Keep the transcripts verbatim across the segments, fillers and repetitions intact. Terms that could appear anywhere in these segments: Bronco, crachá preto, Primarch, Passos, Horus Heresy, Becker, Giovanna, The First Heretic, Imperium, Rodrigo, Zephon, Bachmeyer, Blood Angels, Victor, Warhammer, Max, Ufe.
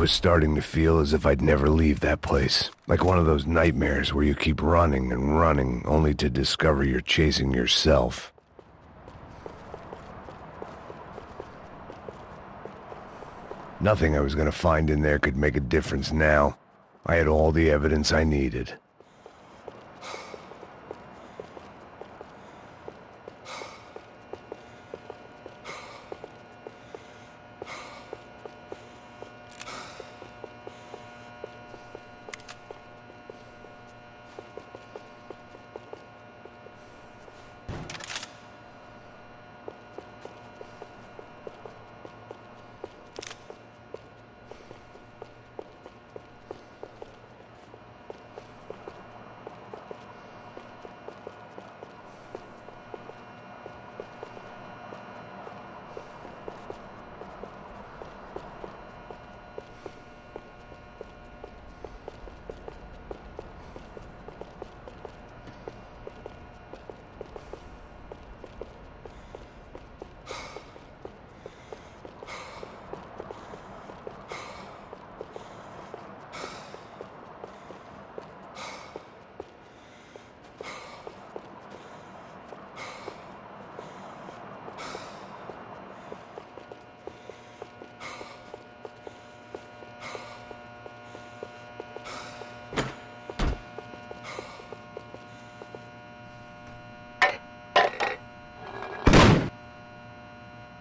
was starting to feel as if I'd never leave that place. Like one of those nightmares where you keep running and running, only to discover you're chasing yourself. Nothing I was gonna find in there could make a difference now. I had all the evidence I needed.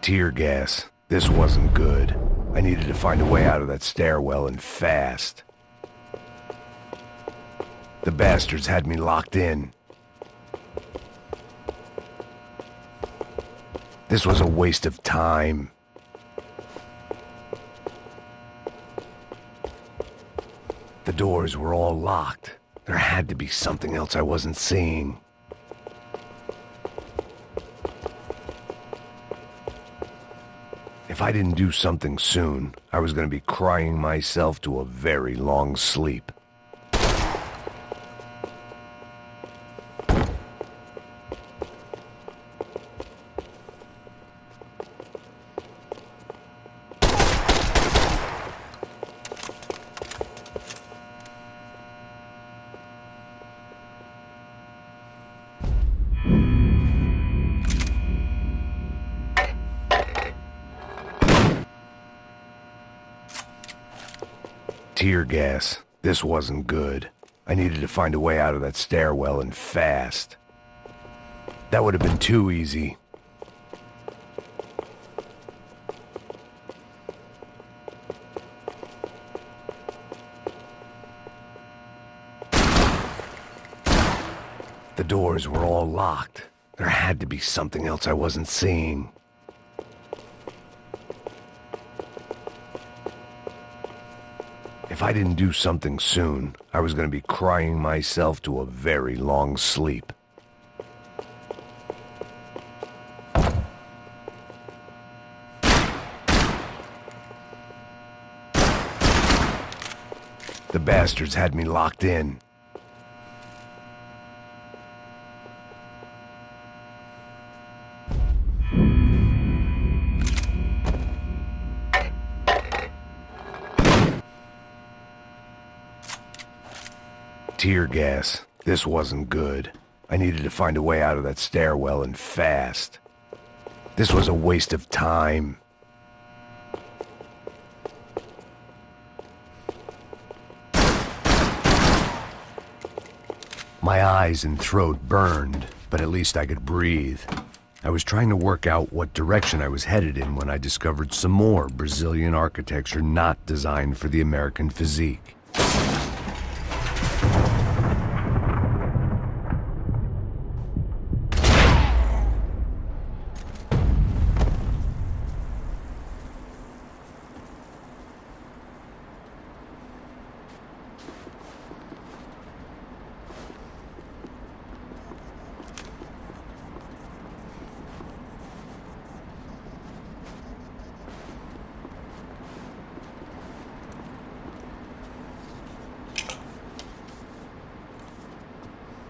Tear gas. This wasn't good. I needed to find a way out of that stairwell, and fast. The bastards had me locked in. This was a waste of time. The doors were all locked. There had to be something else I wasn't seeing. If I didn't do something soon, I was going to be crying myself to a very long sleep. Tear gas. This wasn't good. I needed to find a way out of that stairwell, and fast. That would have been too easy. The doors were all locked. There had to be something else I wasn't seeing. If I didn't do something soon, I was going to be crying myself to a very long sleep. The bastards had me locked in. Tear gas. This wasn't good. I needed to find a way out of that stairwell, and fast. This was a waste of time. My eyes and throat burned, but at least I could breathe. I was trying to work out what direction I was headed in when I discovered some more Brazilian architecture not designed for the American physique.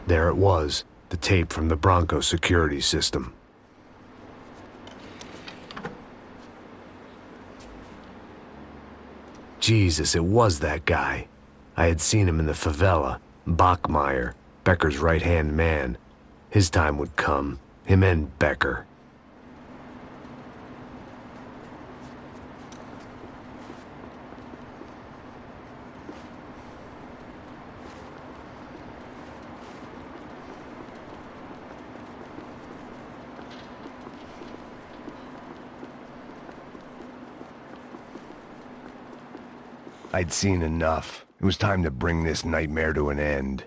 There it was, the tape from the Bronco security system. Jesus, it was that guy. I had seen him in the favela, Bachmeyer, Becker's right-hand man. His time would come, him and Becker. I'd seen enough. It was time to bring this nightmare to an end.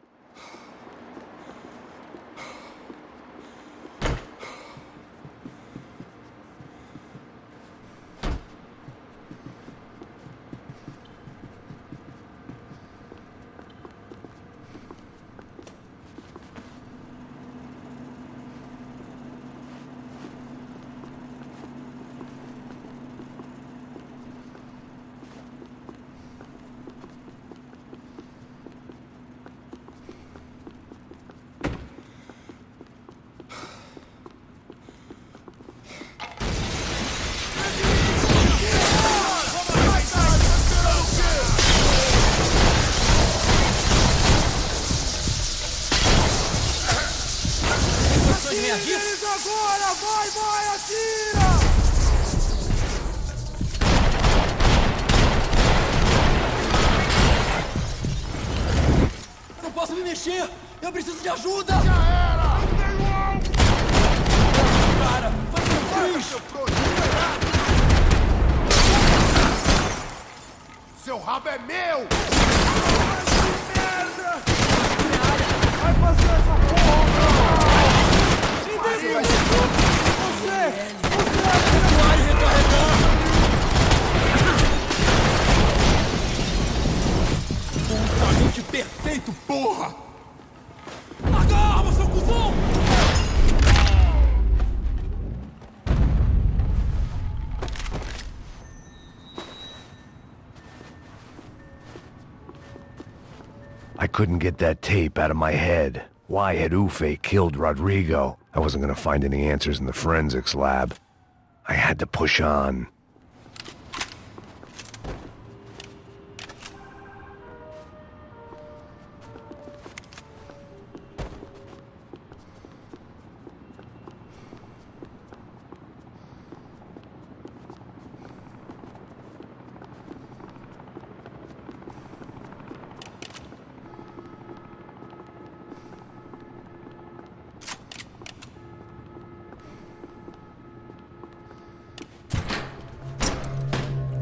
Couldn't get that tape out of my head. Why had Ufe killed Rodrigo? I wasn't gonna find any answers in the forensics lab. I had to push on.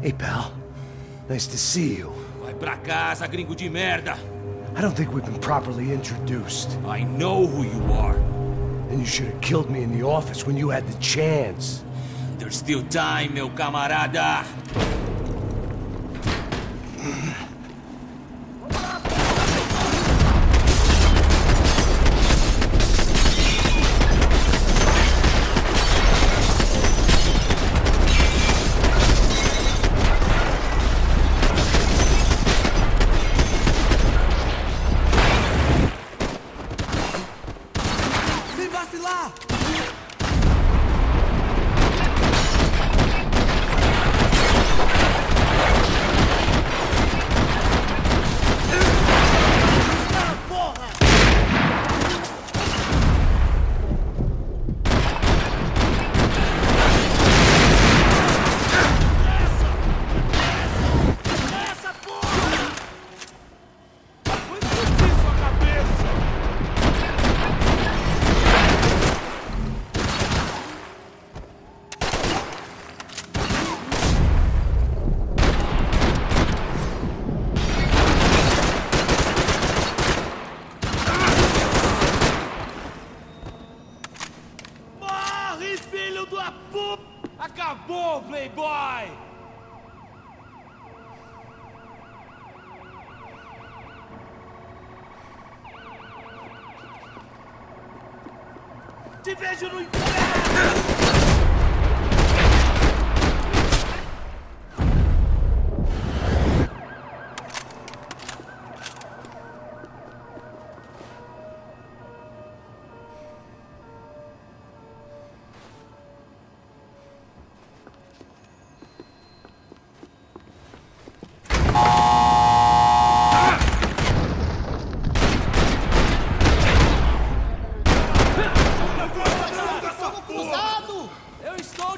Hey, pal. Nice to see you. Vai pra casa, gringo de merda. I don't think we've been properly introduced. I know who you are. Then you should have killed me in the office when you had the chance. There's still time, meu camarada.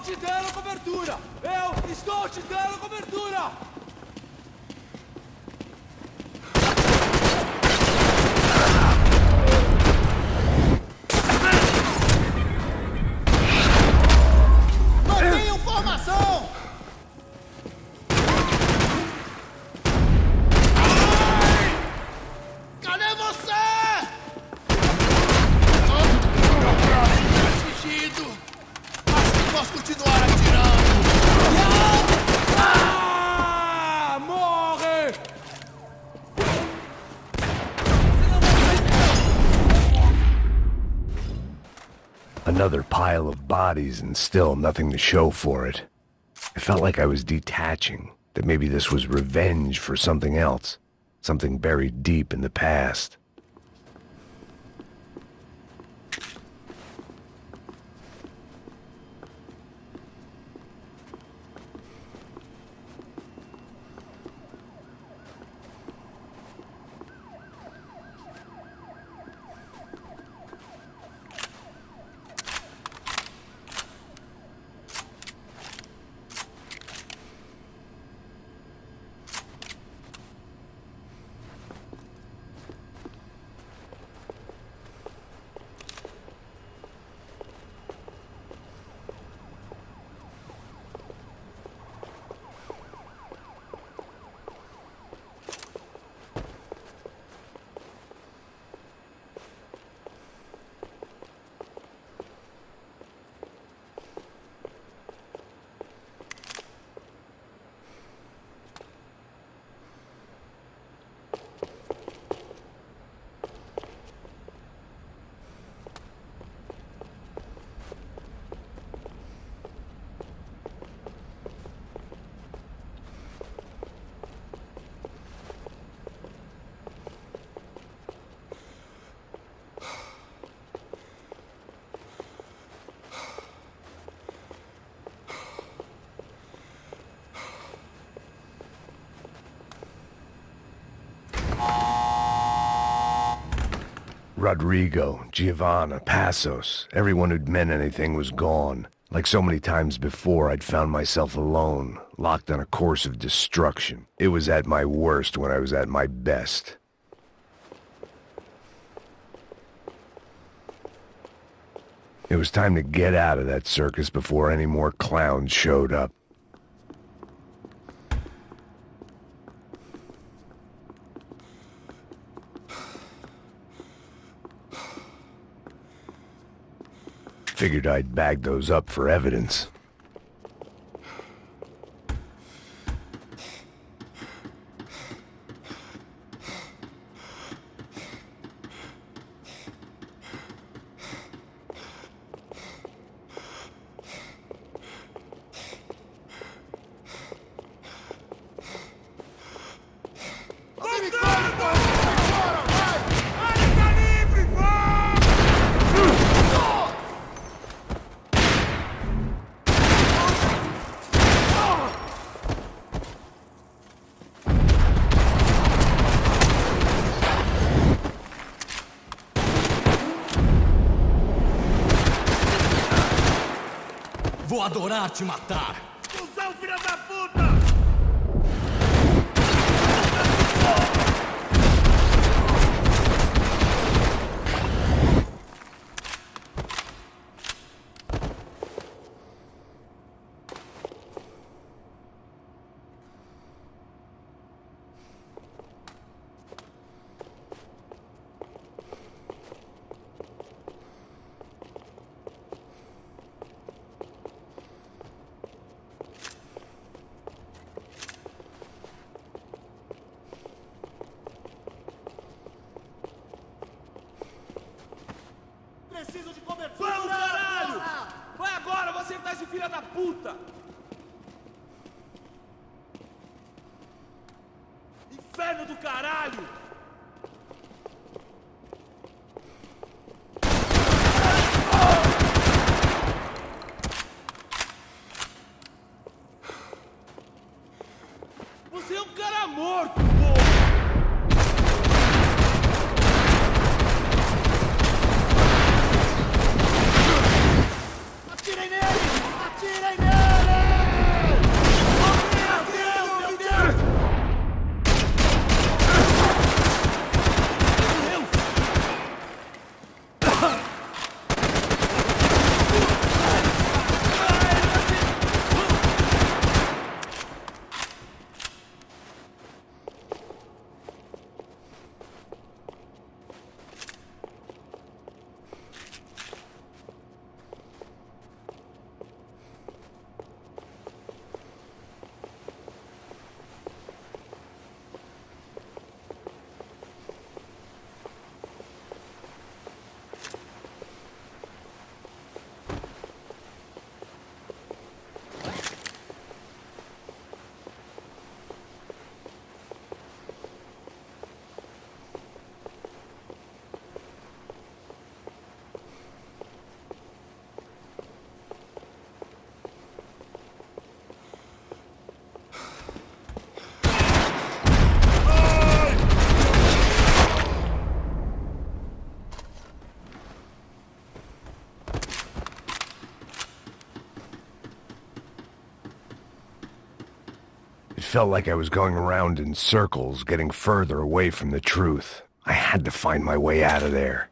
te dando cobertura! Eu estou te dando cobertura! Mantenham formação! Cadê você? Oh, fugido! Mas não posso continuar atirando! Ah! Morre! Another pile of bodies and still nothing to show for it. I felt like I was detaching, that maybe this was revenge for something else. Something buried deep in the past. Rodrigo, Giovanna, Passos, everyone who'd meant anything was gone. Like so many times before, I'd found myself alone, locked on a course of destruction. It was at my worst when I was at my best. It was time to get out of that circus before any more clowns showed up. Figured I'd bag those up for evidence. Vou adorar te matar! Cusão, filha da puta! Preciso de cobertura! Vamos, caralho! Vai agora, eu vou acertar esse filho da puta! Inferno do caralho! Você é um cara morto, porra! Atirem nele! Atirem nele! felt like I was going around in circles, getting further away from the truth. I had to find my way out of there.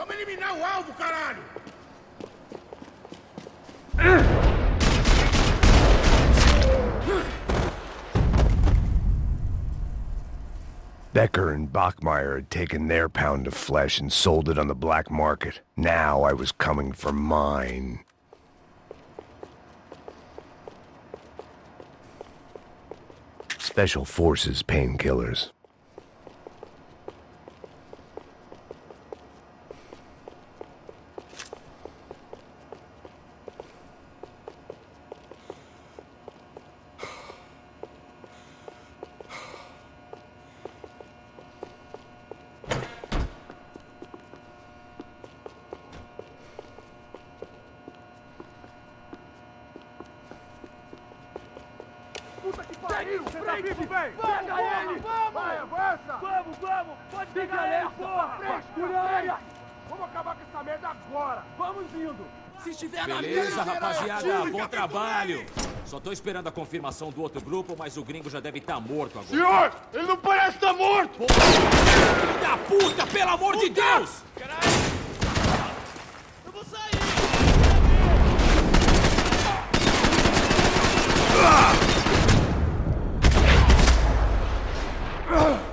Vamos eliminar o alvo, caralho! Becker and Bachmeyer had taken their pound of flesh and sold it on the black market. Now I was coming for mine. Special Forces painkillers. Só tô esperando a confirmação do outro grupo, mas o gringo já deve estar morto agora. Senhor, ele não parece estar morto! Pô, filho da puta, pelo amor de Deus! Caralho! Eu vou sair! Ah! Ah!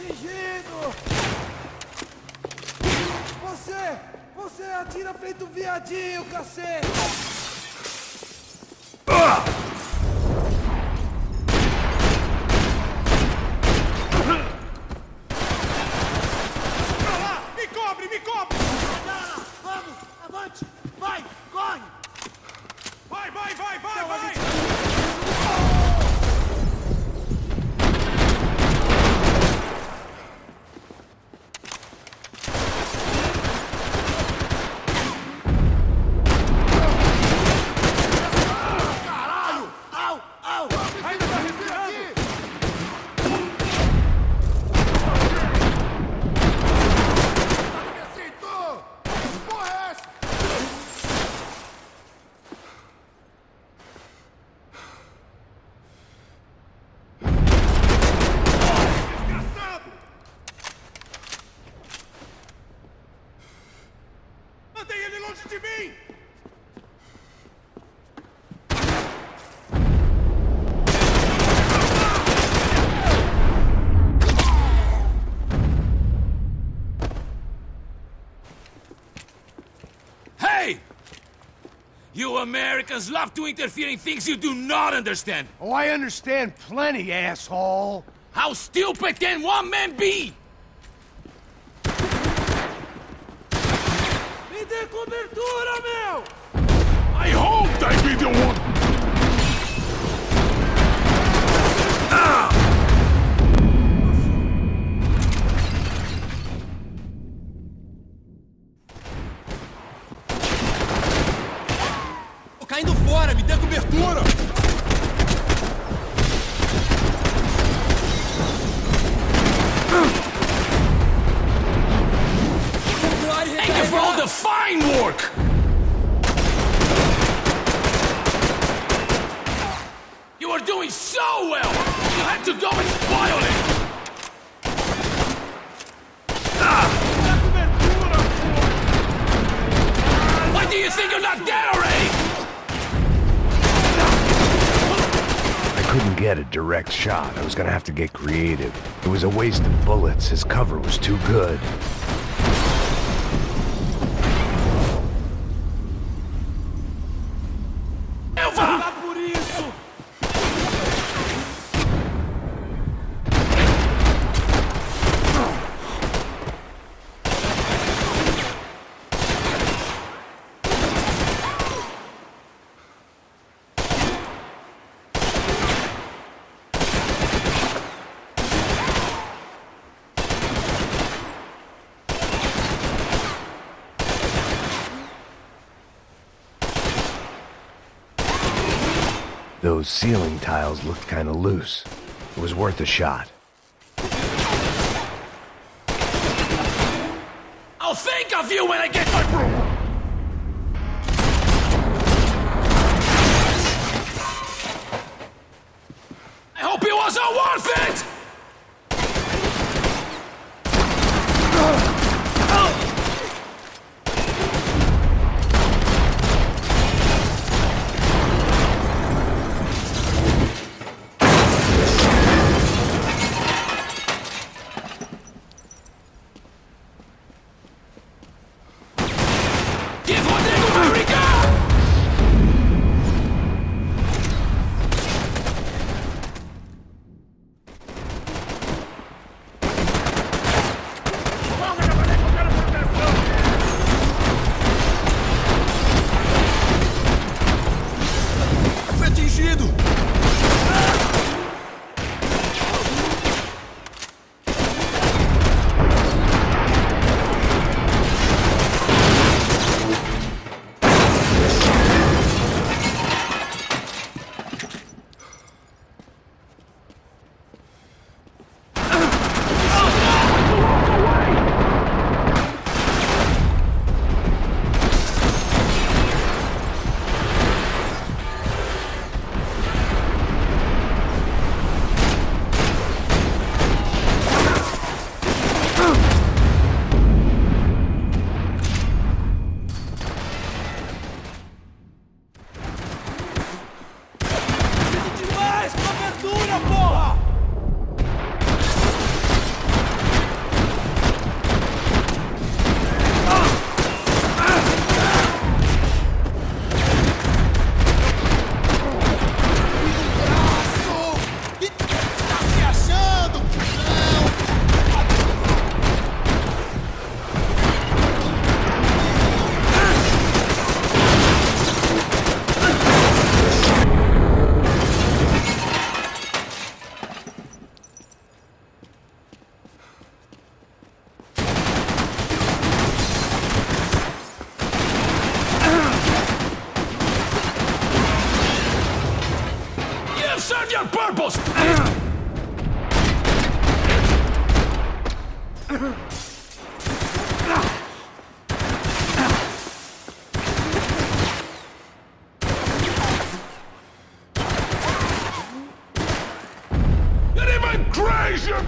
atingindo! Você! Você atira feito viadinho, cacete! Ah! You Americans love to interfere in things you do not understand. Oh, I understand plenty, asshole. How stupid can one man be? Me dê cobertura, meu! I hoped I'd be the one. Ah! Indo fora, me dê cobertura! Thank you for all the fine work! You are doing so well! You had to go and spoil it! Ah. Why do you think you're not dead already? Couldn't get a direct shot. I was gonna have to get creative. It was a waste of bullets. His cover was too good. Those ceiling tiles looked kind of loose. It was worth a shot. I'll think of you when I get my broom! I hope it wasn't worth it! Position!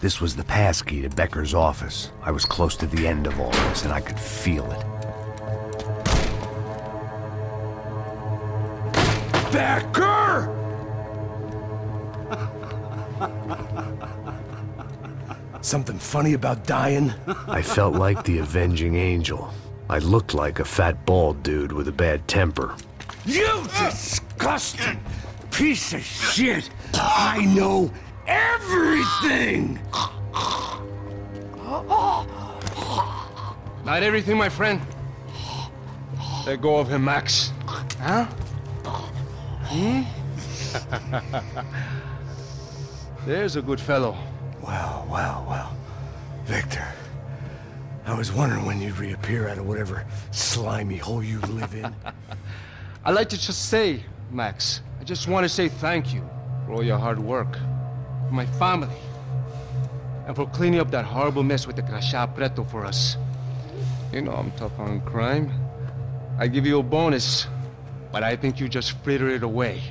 This was the passkey to Becker's office. I was close to the end of all this, and I could feel it. Becker! Something funny about dying? I felt like the avenging angel. I looked like a fat bald dude with a bad temper. You disgusting piece of shit! I know everything! Not everything, my friend. Let go of him, Max. Huh? Hmm? There's a good fellow. Well, well, well. Victor, I was wondering when you'd reappear out of whatever slimy hole you live in. I'd like to just say, Max, I just want to say thank you for all your hard work, for my family, and for cleaning up that horrible mess with the crachá preto for us. You know I'm tough on crime. I give you a bonus, but I think you just fritter it away.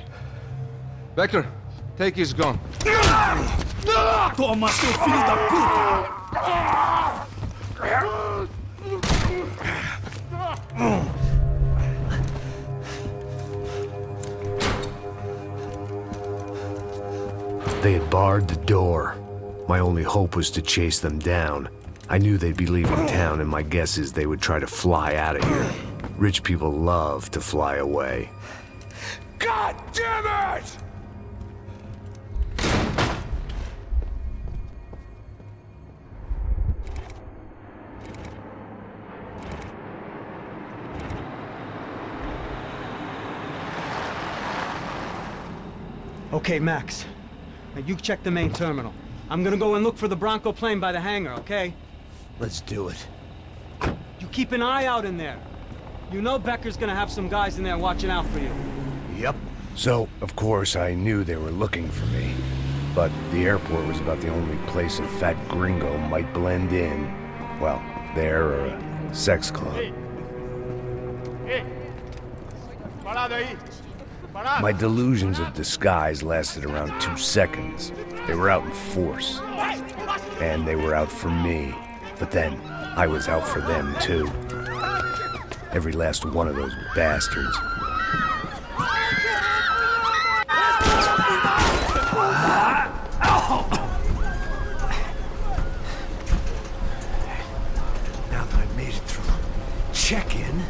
Becker, take his gun. Toma, seu filho da puta! They had barred the door. My only hope was to chase them down. I knew they'd be leaving town, and my guess is they would try to fly out of here. Rich people love to fly away. God damn it! Okay, Max. Now you check the main terminal. I'm gonna go and look for the Bronco plane by the hangar, okay? Let's do it. You keep an eye out in there. You know Becker's gonna have some guys in there watching out for you. Yep. So, of course, I knew they were looking for me. But the airport was about the only place a fat gringo might blend in. Well, there or a sex club. Hey. Hey. My delusions of disguise lasted around two seconds. They were out in force. And they were out for me. But then, I was out for them, too. Every last one of those bastards. Now that I made it through check-in...